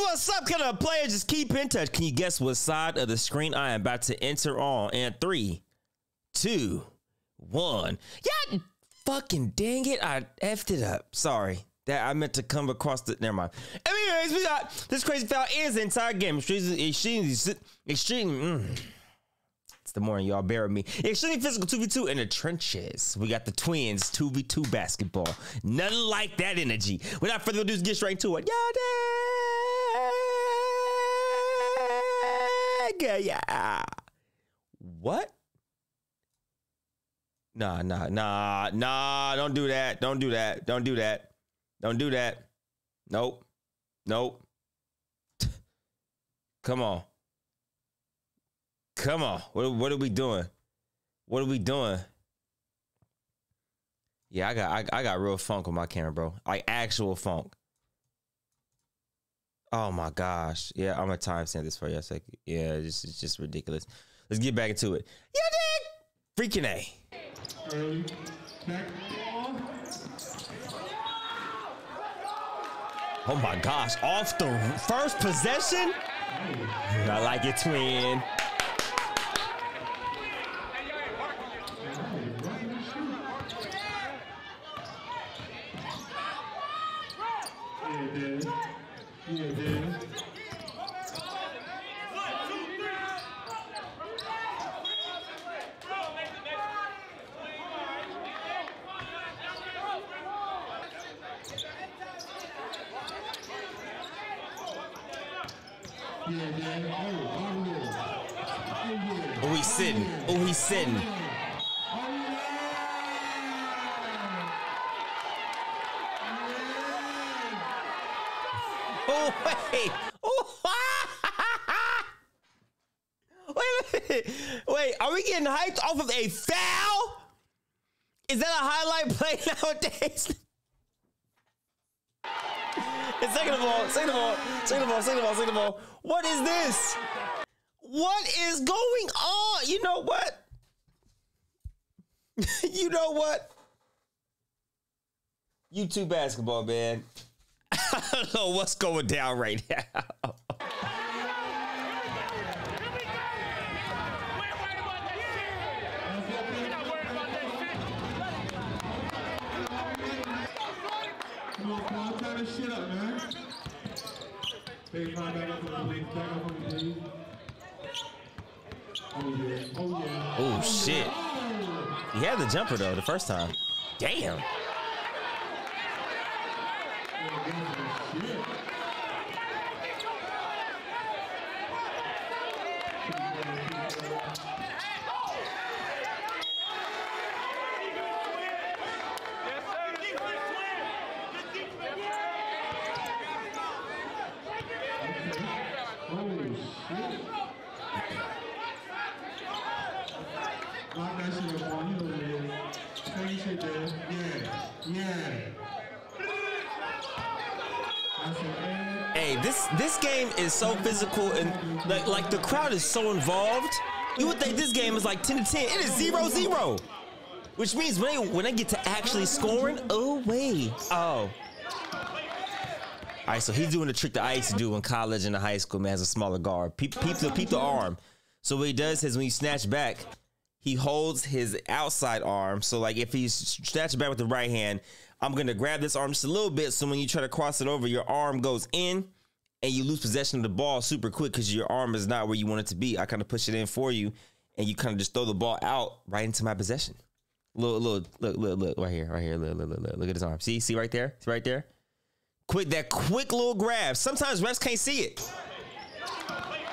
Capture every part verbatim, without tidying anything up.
what's up, can a player just keep in touch? Can you guess what side of the screen I am about to enter on? And three, two, one. Yeah, fucking dang it, I effed it up. Sorry. That I meant to come across the, never mind. Anyways, we got this crazy foul is the entire game. Extremely, extremely, extremely, mm. It's the morning, y'all, bear with me. Extremely physical two v two in the trenches. We got the twins, two v two basketball. Nothing like that energy. Without further ado, get straight to it. Yeah, yeah. What? Nah, nah, nah, nah, don't do that. Don't do that. Don't do that. Don't do that. Nope. Nope. Come on. Come on. What, what are we doing? What are we doing? Yeah, I got I, I got real funk on my camera, bro. Like actual funk. Oh my gosh. Yeah, I'm gonna timestamp this for you. It's like, yeah, this is just ridiculous. Let's get back into it. Yeah, dude. Freaking A. Early. Oh my gosh, off the first possession? I like it, twin. Oh, he's sitting. Oh, he's sitting. Oh, wait. Oh, wait a minute. Wait, are we getting hyped off of a foul? Is that a highlight play nowadays? It's second of all, second of all, second of all, second of all, second of all. What is this? What is going on? You know what? You know what? YouTube basketball, man. I don't know what's going down right now. Shit up, man. Baby, my back up on the back up on the baby. Oh yeah. Oh yeah. Oh shit. He had the jumper though the first time. Damn. Hey, this this game is so physical and like like the crowd is so involved. You would think this game is like ten to ten. It is zero zero, which means when they, when I get to actually scoring, oh wait, oh. All right, so he's doing the trick that I used to do in college and in high school, man, as a smaller guard. Peep, peep, the, peep the arm. So what he does is when you snatch back, he holds his outside arm. So like if he's snatching back with the right hand, I'm gonna grab this arm just a little bit. So when you try to cross it over, your arm goes in and you lose possession of the ball super quick because your arm is not where you want it to be. I kind of push it in for you and you kind of just throw the ball out right into my possession. Look, look, look, look, look, right here, right here, look, look, look, look, look at his arm. See, see right there, see right there. Quick, that quick little grab. Sometimes refs can't see it.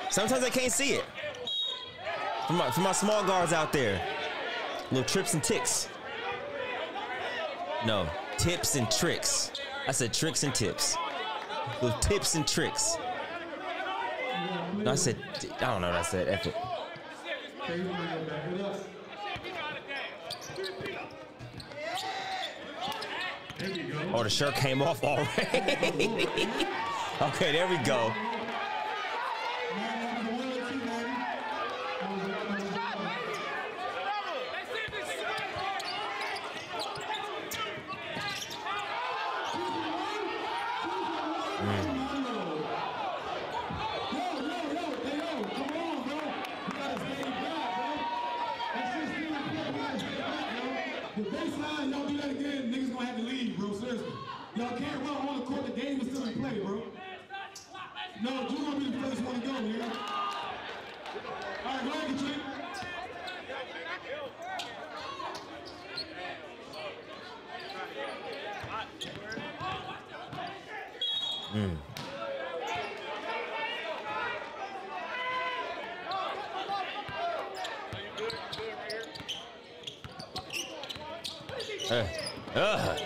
Sometimes they can't see it. For my, for my small guards out there, little trips and ticks. No, tips and tricks. I said tricks and tips. Little tips and tricks. No, I said, I don't know what I said. F it. Oh, the shirt came off already. Okay, there we go. the game is still in play, bro. No, you're gonna be the first one to go, man. Alright, go ahead, Katrina. Mm. Uh, uh.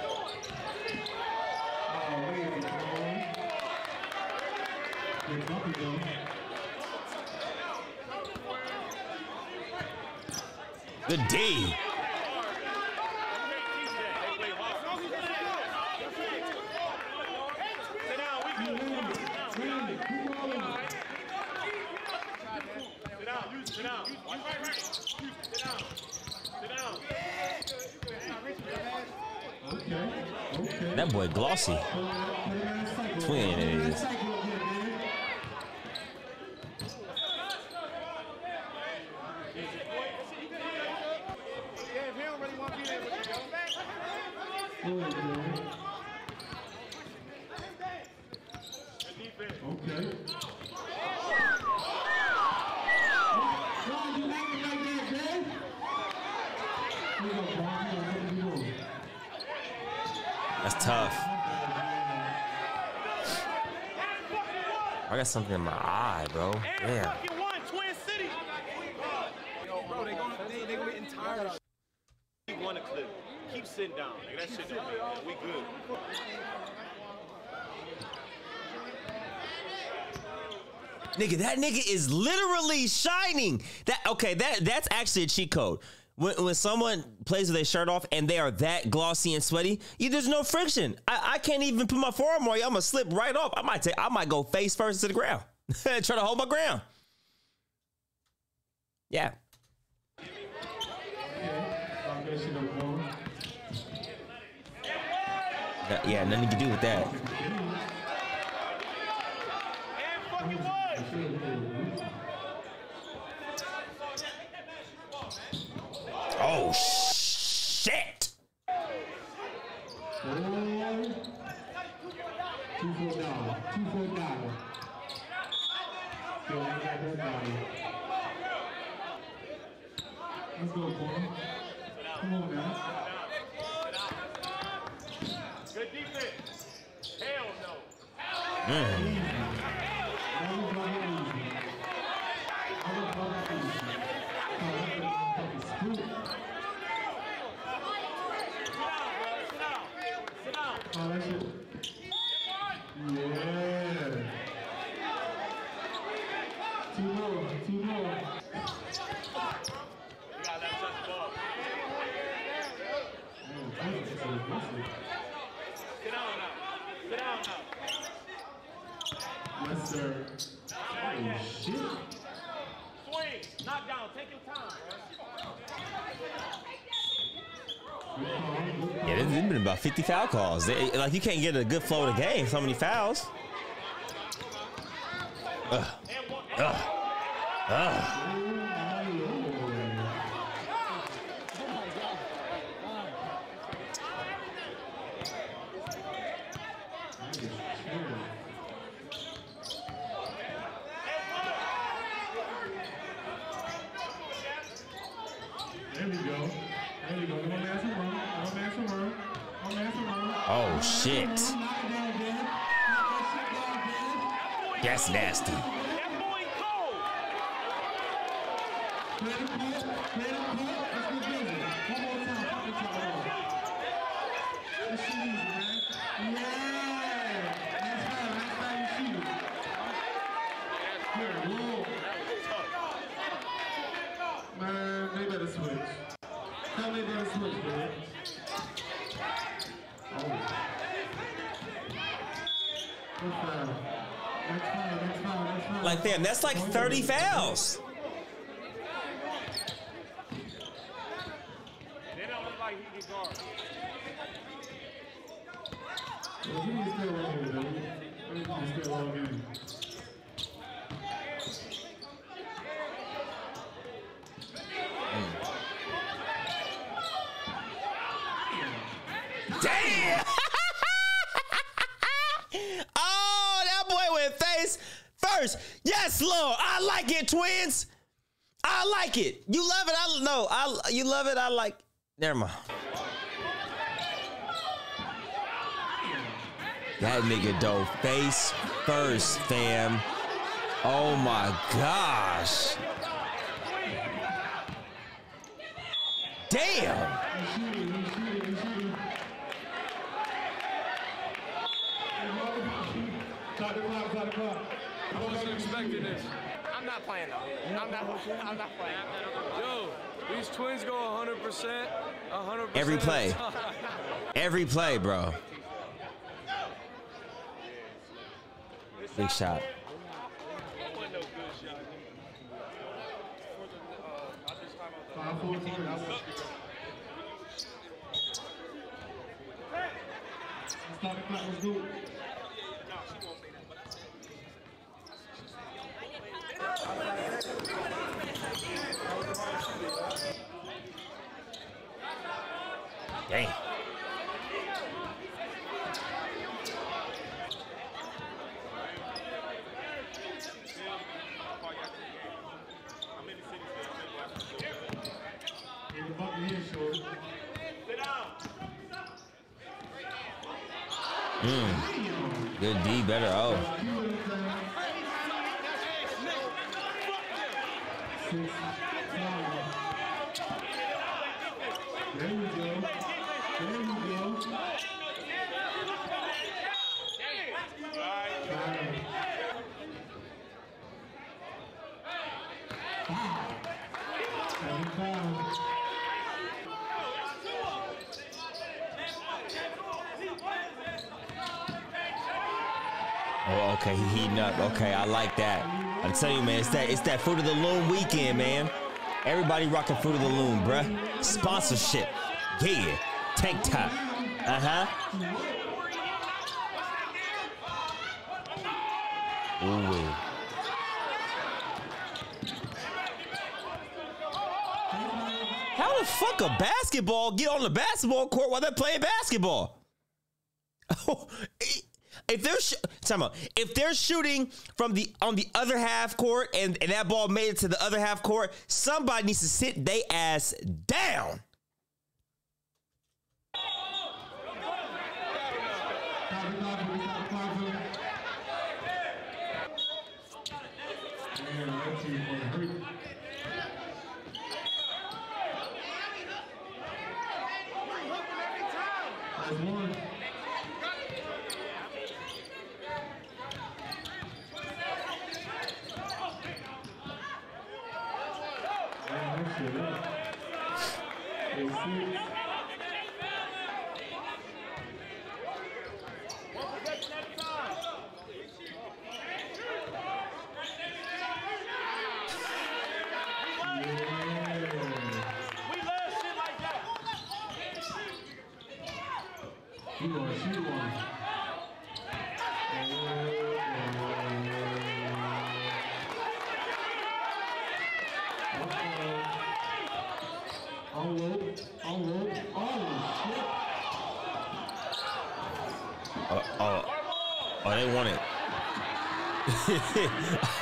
The D. That boy glossy. Twin it is. Something in my eye, bro. Damn. Bro, they gonna they they getting tired of we want to clip. Keep sitting down. Like that shit don't matter. We good. Nigga, that nigga is literally shining. That okay, that that's actually a cheat code. When, when someone plays with their shirt off and they are that glossy and sweaty, you, there's no friction. I, I can't even put my forearm on you. I'm gonna slip right off. I might take, I might go face first to the ground. Try to hold my ground. Yeah. Uh, yeah, nothing you can do with that. Oh shit! Good defense. Hell no. Yeah, there's been about fifty foul calls. They, like, you can't get a good flow of the game. So many fouls. Ugh. Ugh. Ugh. That's nasty. Man, they better switch. Tell me they better switch, man. Oh. Like, damn, that's like thirty fouls. They don't look like he can guard. Damn! Oh, that boy went face first. Yes, Lord. I like it, twins. I like it. You love it. I know. I you love it. I like. Never mind. That nigga dove face first, fam. Oh my gosh. Damn. I wasn't expecting this. I'm not playing though. I'm not. I'm not playing. Dude, these twins go one hundred percent. one hundred percent. Every play. Every play, bro. Big shot. Dang. Mm. Good D, better O. There we go. There we go. Wow. Oh, okay, he heating up. Okay, I like that. I'm telling you, man, it's that it's that Fruit of the Loom weekend, man. Everybody rocking Fruit of the Loom, bruh. Sponsorship. Yeah. Tank top. Uh-huh. Ooh. How the fuck a basketball get on the basketball court while they're playing basketball? Oh, If they're sh about, if they're shooting from the on the other half court and, and that ball made it to the other half court, somebody needs to sit they ass down.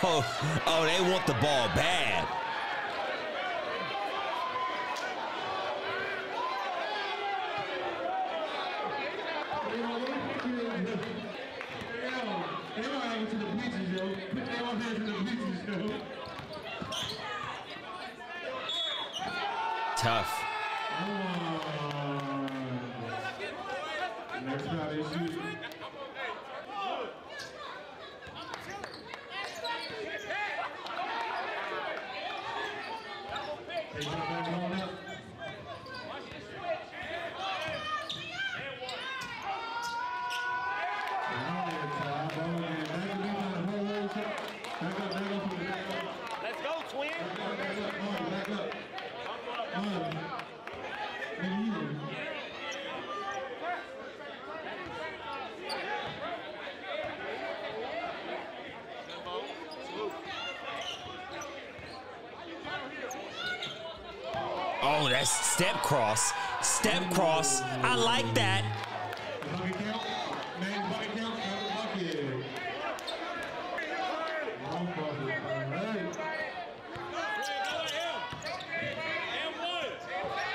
oh, oh, they want the ball bad. Tough. Oh, that's step cross. Step cross. I like that.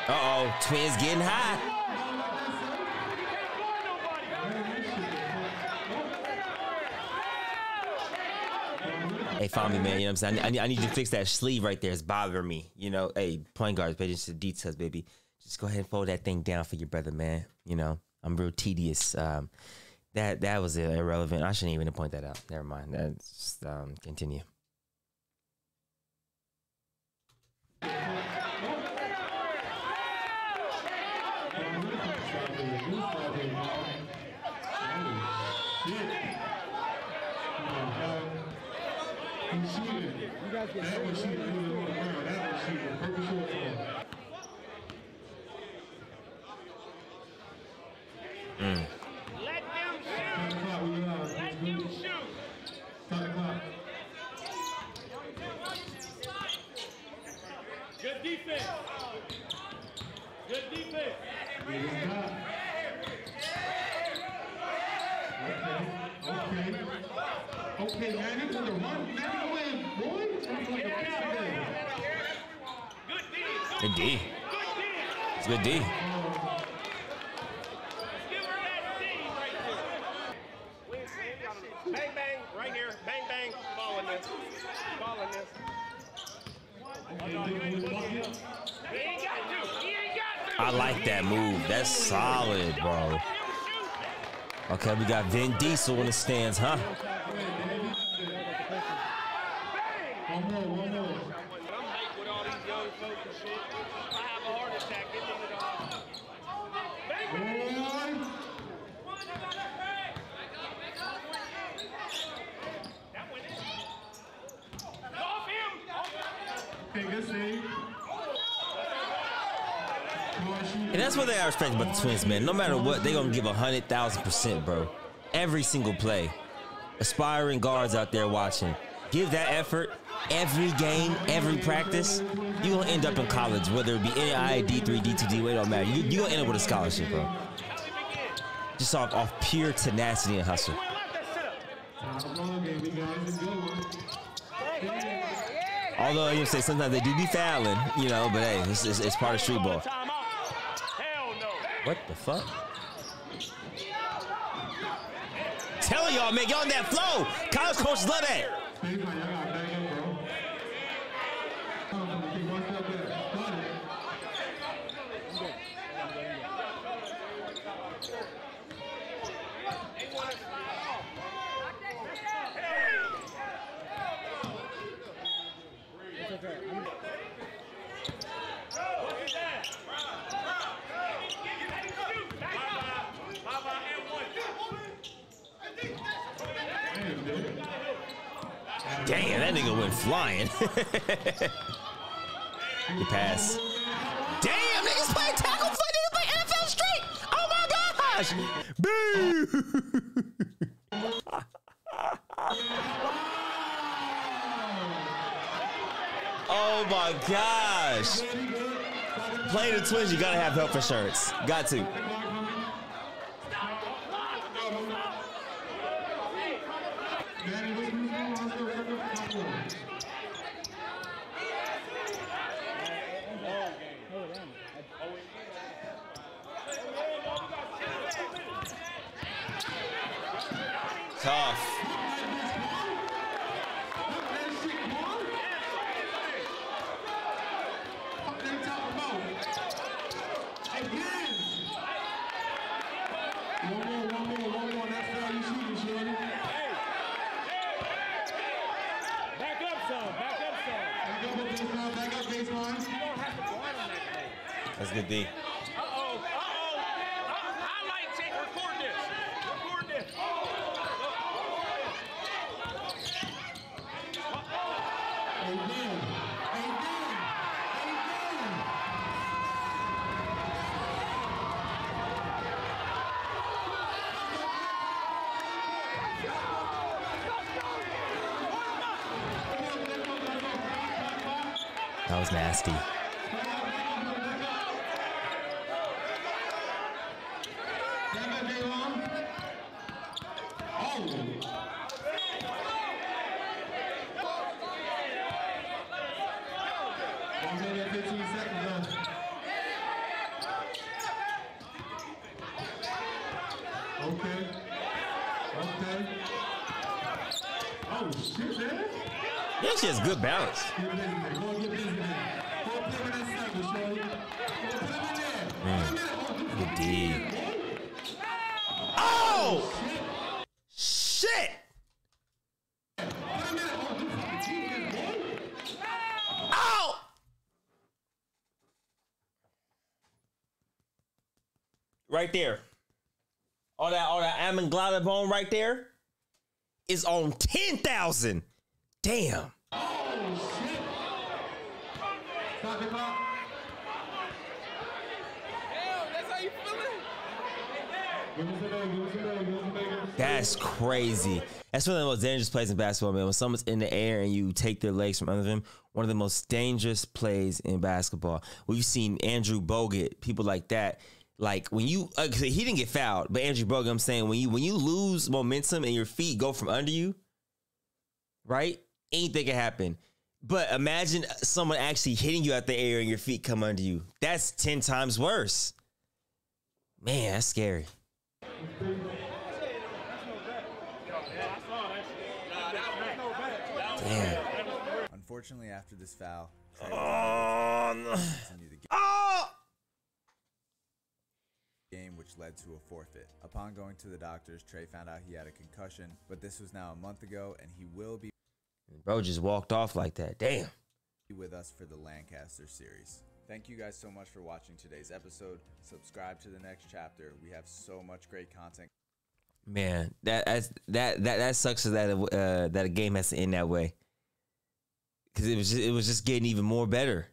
Uh-oh, Twins getting hot. Hey, find me, man. You know what I'm saying? I need, I need you to fix that sleeve right there. It's bothering me. You know, hey, point guards, pay attention to details, baby. Just go ahead and fold that thing down for your brother, man. You know, I'm real tedious. Um, that that was irrelevant. I shouldn't even point that out. Never mind. Let's um, continue. Mm. Let them shoot. Let them shoot. Good defense. Good defense. Okay. Okay, man, it's the run. Now win, boy. Good D. It's good D. I like that move. That's solid, bro. Okay, we got Vin Diesel in the stands, huh? And that's what they are respecting about the Twins, man. No matter what, they're going to give one hundred thousand percent, bro. Every single play. Aspiring guards out there watching. Give that effort every game, every practice. You're going to end up in college, whether it be N I A, D three, D two D, it don't matter. You're you going to end up with a scholarship, bro. Just off, off pure tenacity and hustle. Although, you know, say sometimes they do be fouling, you know, but hey, it's, it's, it's part of street ball. What the fuck? Tell y'all, man, y'all in that flow. College coaches love that. Damn, that nigga went flying. You pass. Damn, niggas play tackle foot, niggas play N F L Street. Oh my gosh. Boo. Oh my gosh. Playing the Twins, you gotta have health insurance. Got to. Tough. That's good D. Uh-oh, uh-oh. Highlight tape, record this. Record this. Amen. Amen. That was nasty. fifteen seconds left. Oh, shit, man. That shit's good balance. Mm. Indeed. Oh! Shit! Oh! Right there. All that, all that amygdala bone right there is on ten thousand. Damn. Oh, shit. Stop the clock. Damn, that's how you feeling? That's crazy. That's one of the most dangerous plays in basketball, man. When someone's in the air and you take their legs from under them, one of the most dangerous plays in basketball. We've seen Andrew Bogut, people like that. Like when you, uh, he didn't get fouled, but Andrew Bogut, I'm saying when you when you lose momentum and your feet go from under you, right? Anything can happen. But imagine someone actually hitting you out the air and your feet come under you. That's ten times worse. Man, that's scary. Damn. Unfortunately, after this foul, oh no! Oh. Game which led to a forfeit. Upon going to the doctors, Trey found out he had a concussion, but this was now a month ago and he will be. Bro just walked off like that. Damn. With us for the Lancaster series. Thank you guys so much for watching today's episode. Subscribe to The Next Chapter. We have so much great content. Man, that that's, that that that sucks that uh, that a game has to end that way. Cuz it was just, it was just getting even more better.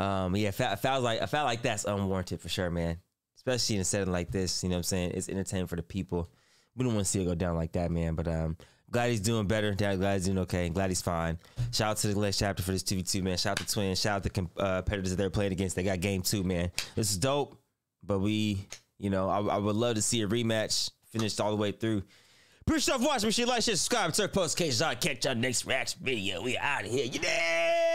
Um yeah, I felt like I felt like that's unwarranted for sure, man. Especially in a setting like this, you know what I'm saying? It's entertaining for the people. We don't want to see it go down like that, man. But um, glad he's doing better. Glad he's doing okay. Glad he's fine. Shout out to The Next Chapter for this two v two, man. Shout out to Twin. Shout out to comp uh, competitors that they're playing against. They got game two, man. This is dope. But we, you know, I, I would love to see a rematch finished all the way through. Appreciate y'all for watching. Make sure you like, share, subscribe, turn post, catch y'all next reaction video. We out of here. You yeah.